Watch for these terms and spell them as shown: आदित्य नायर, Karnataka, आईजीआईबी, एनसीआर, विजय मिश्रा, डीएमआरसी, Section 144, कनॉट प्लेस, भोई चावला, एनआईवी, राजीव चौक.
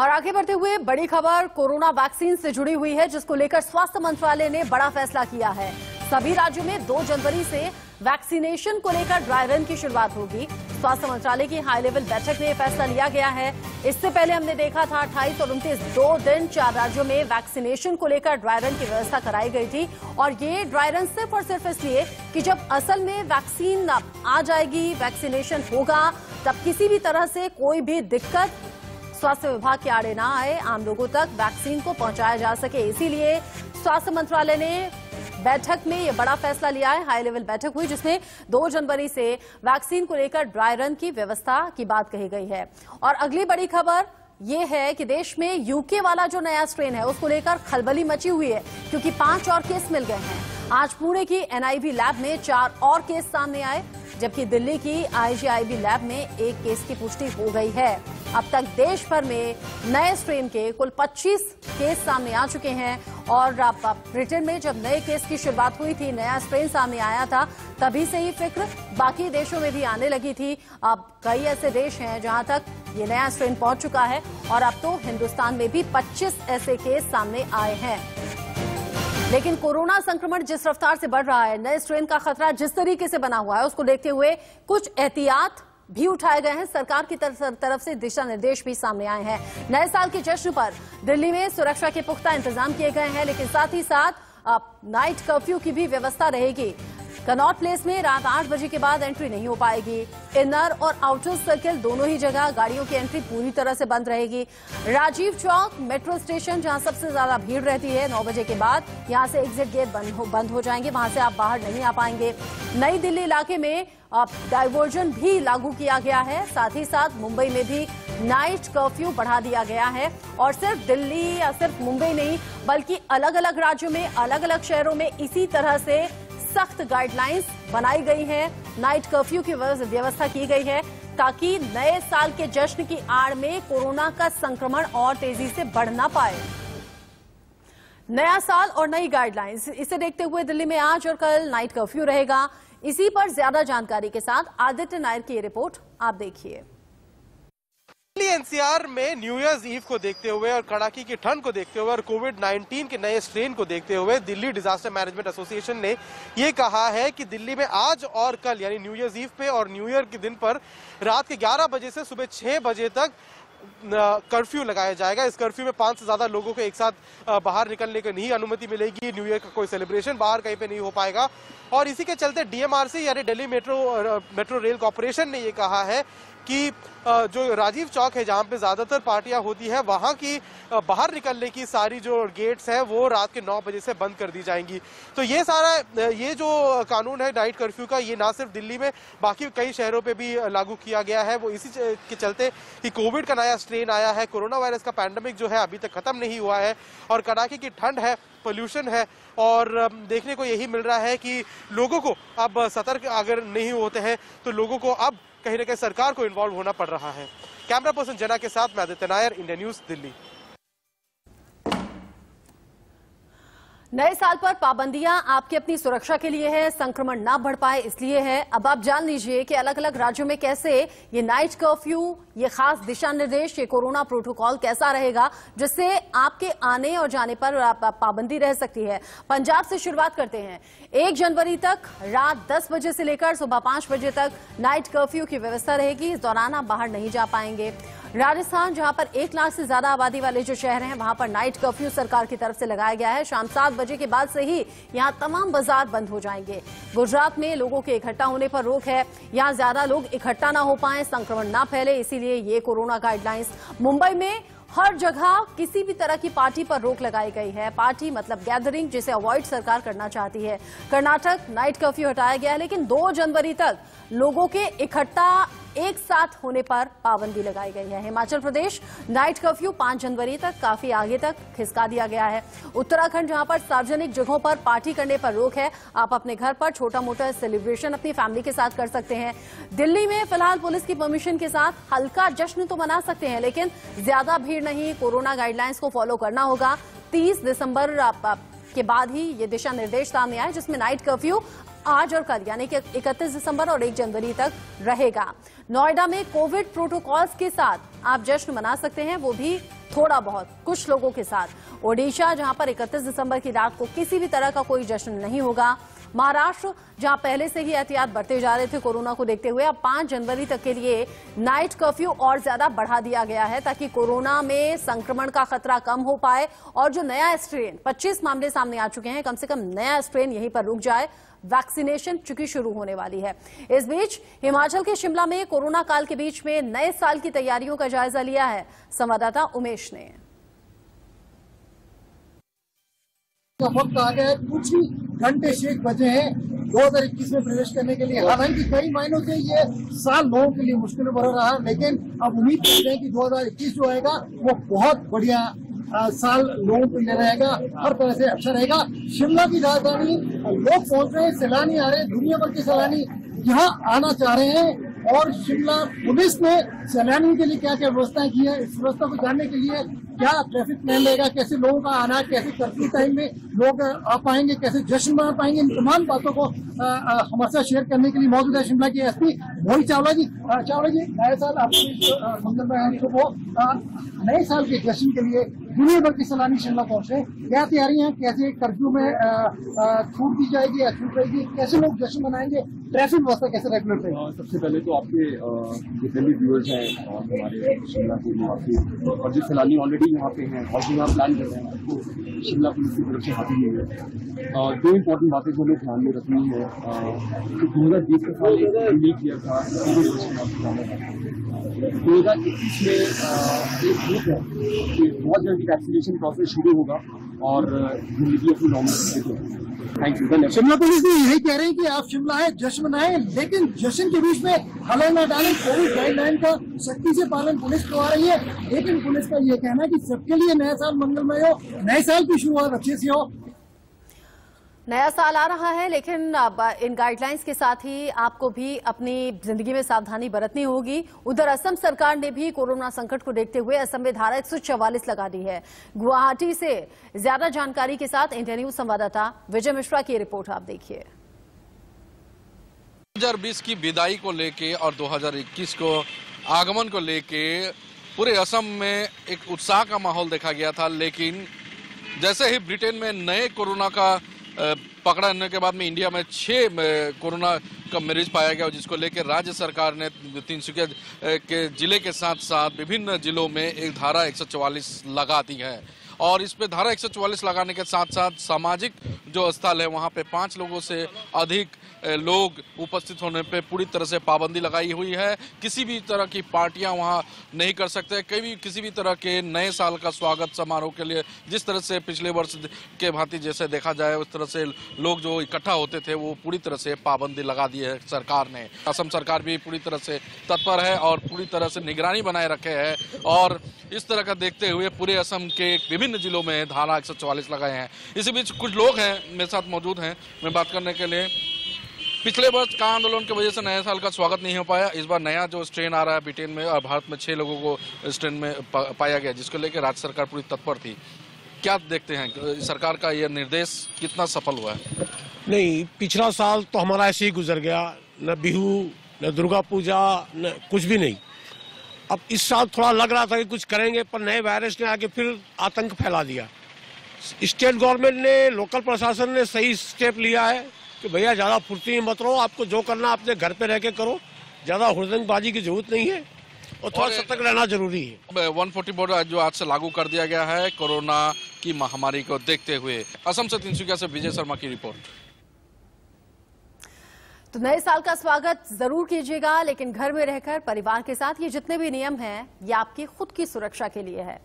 और आगे बढ़ते हुए बड़ी खबर कोरोना वैक्सीन से जुड़ी हुई है, जिसको लेकर स्वास्थ्य मंत्रालय ने बड़ा फैसला किया है। सभी राज्यों में 2 जनवरी से वैक्सीनेशन को लेकर ड्राई रन की शुरुआत होगी। स्वास्थ्य मंत्रालय की हाई लेवल बैठक में यह फैसला लिया गया है। इससे पहले हमने देखा था 28 और 29 2 दिन 4 राज्यों में वैक्सीनेशन को लेकर ड्राई रन की व्यवस्था कराई गई थी। और ये ड्राई रन सिर्फ और सिर्फ इसलिए कि जब असल में वैक्सीन आ जाएगी, वैक्सीनेशन होगा, तब किसी भी तरह से कोई भी दिक्कत स्वास्थ्य विभाग के आड़े ना आए, आम लोगों तक वैक्सीन को पहुंचाया जा सके। इसीलिए स्वास्थ्य मंत्रालय ने बैठक में ये बड़ा फैसला लिया है। हाई लेवल बैठक हुई जिसमें 2 जनवरी से वैक्सीन को लेकर ड्राई रन की व्यवस्था की बात कही गई है। और अगली बड़ी खबर ये है कि देश में यूके वाला जो नया स्ट्रेन है उसको लेकर खलबली मची हुई है, क्योंकि 5 और केस मिल गए हैं। आज पुणे की एनआईवी लैब में 4 और केस सामने आए, जबकि दिल्ली की आईजीआईबी लैब में 1 केस की पुष्टि हो गई है। अब तक देश भर में नए स्ट्रेन के कुल 25 केस सामने आ चुके हैं। और ब्रिटेन में जब नए केस की शुरुआत हुई थी, नया स्ट्रेन सामने आया था, तभी से ही फिक्र बाकी देशों में भी आने लगी थी। अब कई ऐसे देश हैं जहां तक ये नया स्ट्रेन पहुंच चुका है। और अब तो हिंदुस्तान में भी 25 ऐसे केस सामने आए हैं। लेकिन कोरोना संक्रमण जिस रफ्तार से बढ़ रहा है, नए स्ट्रेन का खतरा जिस तरीके से बना हुआ है, उसको देखते हुए कुछ एहतियात भी उठाए गए हैं। सरकार की तरफ से दिशा निर्देश भी सामने आए हैं। नए साल के जश्न पर दिल्ली में सुरक्षा के पुख्ता इंतजाम किए गए हैं, लेकिन साथ ही साथ नाइट कर्फ्यू की भी व्यवस्था रहेगी। कनॉट प्लेस में रात 8 बजे के बाद एंट्री नहीं हो पाएगी। इनर और आउटर सर्किल दोनों ही जगह गाड़ियों की एंट्री पूरी तरह से बंद रहेगी। राजीव चौक मेट्रो स्टेशन जहां सबसे ज्यादा भीड़ रहती है, 9 बजे के बाद यहां से एग्जिट गेट बंद हो जाएंगे, वहां से आप बाहर नहीं आ पाएंगे। नई दिल्ली इलाके में डाइवर्जन भी लागू किया गया है। साथ ही साथ मुंबई में भी नाइट कर्फ्यू बढ़ा दिया गया है। और सिर्फ दिल्ली या सिर्फ मुंबई नहीं, बल्कि अलग अलग राज्यों में, अलग अलग शहरों में इसी तरह से सख्त गाइडलाइंस बनाई गई हैं। नाइट कर्फ्यू की व्यवस्था की गई है ताकि नए साल के जश्न की आड़ में कोरोना का संक्रमण और तेजी से बढ़ ना पाए। नया साल और नई गाइडलाइंस, इसे देखते हुए दिल्ली में आज और कल नाइट कर्फ्यू रहेगा। इसी पर ज्यादा जानकारी के साथ आदित्य नायर की रिपोर्ट आप देखिए। एनसीआर में न्यू ईयर ईव को देखते हुए और कड़ाके की ठंड को देखते हुए और कोविड-19 के नए स्ट्रेन को देखते हुए दिल्ली डिजास्टर मैनेजमेंट एसोसिएशन ने यह कहा है कि दिल्ली में आज और कल यानी न्यू ईयर ईव पे और न्यू ईयर के दिन पर रात के 11 बजे से सुबह 6 बजे तक कर्फ्यू लगाया जाएगा। इस कर्फ्यू में 5 से ज्यादा लोगों को एक साथ बाहर निकलने की नहीं अनुमति मिलेगी। न्यू ईयर का कोई सेलिब्रेशन बाहर कहीं पे नहीं हो पाएगा। और इसी के चलते डीएमआरसी यानी दिल्ली मेट्रो रेल कॉरपोरेशन ने ये कहा है कि जो राजीव चौक है जहाँ पे ज़्यादातर पार्टियाँ होती है, वहाँ की बाहर निकलने की सारी जो गेट्स हैं वो रात के 9 बजे से बंद कर दी जाएंगी। तो ये जो कानून है नाइट कर्फ्यू का, ये ना सिर्फ दिल्ली में बाकी कई शहरों पे भी लागू किया गया है। वो इसी के चलते कि कोविड का नया स्ट्रेन आया है, कोरोना वायरस का पैंडमिक जो है अभी तक खत्म नहीं हुआ है और कड़ाके की ठंड है, पोल्यूशन है। और देखने को यही मिल रहा है कि लोगों को अब सतर्क अगर नहीं होते हैं तो लोगों को अब कहीं न कहीं सरकार को इन्वॉल्व होना पड़ रहा है। कैमरा पर्सन जना के साथ मैं आदित्य नायर, इंडिया न्यूज, दिल्ली। नए साल पर पाबंदियां आपकी अपनी सुरक्षा के लिए है, संक्रमण ना बढ़ पाए इसलिए है। अब आप जान लीजिए कि अलग अलग राज्यों में कैसे ये नाइट कर्फ्यू, ये खास दिशा निर्देश, ये कोरोना प्रोटोकॉल कैसा रहेगा, जिससे आपके आने और जाने पर पाबंदी रह सकती है। पंजाब से शुरुआत करते हैं। 1 जनवरी तक रात 10 बजे से लेकर सुबह 5 बजे तक नाइट कर्फ्यू की व्यवस्था रहेगी। इस दौरान आप बाहर नहीं जा पाएंगे। राजस्थान, जहां पर 1 लाख से ज्यादा आबादी वाले जो शहर हैं, वहां पर नाइट कर्फ्यू सरकार की तरफ से लगाया गया है। शाम 7 बजे के बाद से ही यहां तमाम बाजार बंद हो जाएंगे। गुजरात में लोगों के इकट्ठा होने पर रोक है। यहां ज्यादा लोग इकट्ठा ना हो पाए, संक्रमण ना फैले, इसीलिए ये कोरोना गाइडलाइंस। मुंबई में हर जगह किसी भी तरह की पार्टी पर रोक लगाई गई है। पार्टी मतलब गैदरिंग, जिसे अवॉइड सरकार करना चाहती है। कर्नाटक नाइट कर्फ्यू हटाया गया है, लेकिन 2 जनवरी तक लोगों के इकट्ठा एक साथ होने पर पाबंदी लगाई गई है। हिमाचल प्रदेश नाइट कर्फ्यू 5 जनवरी तक काफी आगे तक खिसका दिया गया है। उत्तराखंड, जहां पर सार्वजनिक जगहों पर पार्टी करने पर रोक है। आप अपने घर पर छोटा मोटा सेलिब्रेशन अपनी फैमिली के साथ कर सकते हैं। दिल्ली में फिलहाल पुलिस की परमिशन के साथ हल्का जश्न तो मना सकते हैं, लेकिन ज्यादा भीड़ नहीं। कोरोना गाइडलाइंस को फॉलो करना होगा। 30 दिसंबर के बाद ही ये दिशा निर्देश सामने आए, जिसमें नाइट कर्फ्यू आज और कल यानी कि 31 दिसंबर और 1 जनवरी तक रहेगा। नोएडा में कोविड प्रोटोकॉल्स के साथ आप जश्न मना सकते हैं, वो भी थोड़ा बहुत कुछ लोगों के साथ। ओडिशा जहां पर 31 दिसंबर की रात को किसी भी तरह का कोई जश्न नहीं होगा। महाराष्ट्र जहां पहले से ही एहतियात बढ़ते जा रहे थे कोरोना को देखते हुए, अब 5 जनवरी तक के लिए नाइट कर्फ्यू और ज्यादा बढ़ा दिया गया है ताकि कोरोना में संक्रमण का खतरा कम हो पाए और जो नया स्ट्रेन 25 मामले सामने आ चुके हैं, कम से कम नया स्ट्रेन यहीं पर रुक जाए। वैक्सीनेशन चुकी शुरू होने वाली है। इस बीच हिमाचल के शिमला में कोरोना काल के बीच में नए साल की तैयारियों का जायजा लिया है संवाददाता उमेश ने। वक्त आ गया, कुछ घंटे शेष बचे हैं 2021 में प्रवेश करने के लिए। हालांकि कई मायनों से ये साल लोगों के लिए मुश्किल भरा रहा, लेकिन अब उम्मीद करते हैं कि 2021 जो आएगा वो बहुत बढ़िया साल लोगों के लिए रहेगा, हर तरह से अच्छा रहेगा। शिमला की राजधानी, लोग पहुंच रहे हैं, सैलानी आ रहे हैं, दुनिया भर के सैलानी यहाँ आना चाह रहे हैं। और शिमला पुलिस ने सैलानियों के लिए क्या क्या व्यवस्थाएं की है, इस व्यवस्था को जानने के लिए क्या ट्रैफिक प्लान रहेगा, कैसे लोगों का आना, कैसे कर्फ्यू टाइम में लोग आ पाएंगे, कैसे जश्न मना पाएंगे, इन तमाम बातों को हमारे साथ शेयर करने के लिए मौजूद है शिमला की एसपी भोई चावला जी। चावला जी, नए साल आपको नए साल के जश्न के लिए दुनिया भर के सैलानी शिमला पहुंचे, क्या तैयारियां, कैसे कर्फ्यू में छूट दी जाएगी या छूट रहेगी, कैसे लोग जश्न मनाएंगे, ट्रैफिक व्यवस्था कैसे रेगुलर रहेगी? सबसे पहले तो आपके दिल्ली व्यूअर्स हैं और हमारे शिमला के लोग और जो सैलानी ऑलरेडी यहाँ पे हैं और यहाँ प्लान कर रहे हैं, आपको शिमला पुलिस की तरफ से हाथी मिल रहा है। दो इम्पोर्टेंट बातें जो हमें ध्यान में रखनी है, 2020 का साल यूनिक ईयर था, 2021 में एक ग्रुप है कि बहुत जल्दी वैक्सीनेशन प्रोसेस शुरू होगा और जिंदगी अपनी नॉर्मल। शिमला पुलिस भी यही कह रही है कि आप शिमला आए, जश्न मनाएं, लेकिन जश्न के बीच में हले ना डालें। कोविड गाइडलाइन का सख्ती से पालन पुलिस करवा रही है, लेकिन पुलिस का ये कहना है कि सबके लिए नया साल मंगलमय हो, नए साल की शुरुआत अच्छे से हो। नया साल आ रहा है लेकिन इन गाइडलाइंस के साथ ही आपको भी अपनी जिंदगी में सावधानी बरतनी होगी। उधर असम सरकार ने भी कोरोना संकट को देखते हुए असम में धारा 144 लगा दी है। गुवाहाटी से ज्यादा जानकारी के साथ इंडिया न्यूज संवाददाता विजय मिश्रा की रिपोर्ट आप देखिए। 2020 की विदाई को लेके और 2021 को आगमन को लेके पूरे असम में एक उत्साह का माहौल देखा गया था, लेकिन जैसे ही ब्रिटेन में नए कोरोना का पकड़ा होने के बाद में इंडिया में 6 कोरोना का मरीज पाया गया, जिसको लेकर राज्य सरकार ने तिनसुकिया के जिले के साथ साथ विभिन्न जिलों में एक धारा 144 लगा दी है। और इस पे धारा 144 लगाने के साथ साथ सामाजिक जो स्थल है वहाँ पे 5 लोगों से अधिक लोग उपस्थित होने पे पूरी तरह से पाबंदी लगाई हुई है। किसी भी तरह की पार्टियां वहाँ नहीं कर सकते, किसी भी तरह के नए साल का स्वागत समारोह के लिए जिस तरह से पिछले वर्ष के भांति जैसे देखा जाए उस तरह से लोग जो इकट्ठा होते थे वो पूरी तरह से पाबंदी लगा दी है सरकार ने। असम सरकार भी पूरी तरह से तत्पर है और पूरी तरह से निगरानी बनाए रखे है और इस तरह का देखते हुए पूरे असम के विभिन्न जिलों में धारा 144 लगाए हैं। इसी बीच कुछ लोग हैं मेरे साथ मौजूद हैं मैं बात करने के लिए। पिछले वर्ष का आंदोलन की वजह से नए साल का स्वागत नहीं हो पाया, इस बार नया जो स्ट्रेन आ रहा है ब्रिटेन में और भारत में 6 लोगों को स्ट्रेन में पाया गया, जिसको लेकर राज्य सरकार पूरी तत्पर थी। क्या देखते हैं सरकार का यह निर्देश कितना सफल हुआ है? नहीं, पिछला साल तो हमारा ऐसे ही गुजर गया, न बिहू न दुर्गा पूजा न कुछ भी नहीं। अब इस साल थोड़ा लग रहा था कि कुछ करेंगे, पर नए वायरस ने आके फिर आतंक फैला दिया। स्टेट गवर्नमेंट ने, लोकल प्रशासन ने सही स्टेप लिया है कि भैया ज़्यादा फुर्ती मत रहो, आपको जो करना अपने घर पे रह के करो, ज़्यादा हुड़दंगबाजी की जरूरत नहीं है और थोड़ा सतर्क रहना जरूरी है। 144 जो आज से लागू कर दिया गया है कोरोना की महामारी को देखते हुए। असम से तिनसुकिया से विजय शर्मा की रिपोर्ट। तो नए साल का स्वागत जरूर कीजिएगा, लेकिन घर में रहकर परिवार के साथ। ये जितने भी नियम हैं ये आपकी खुद की सुरक्षा के लिए है।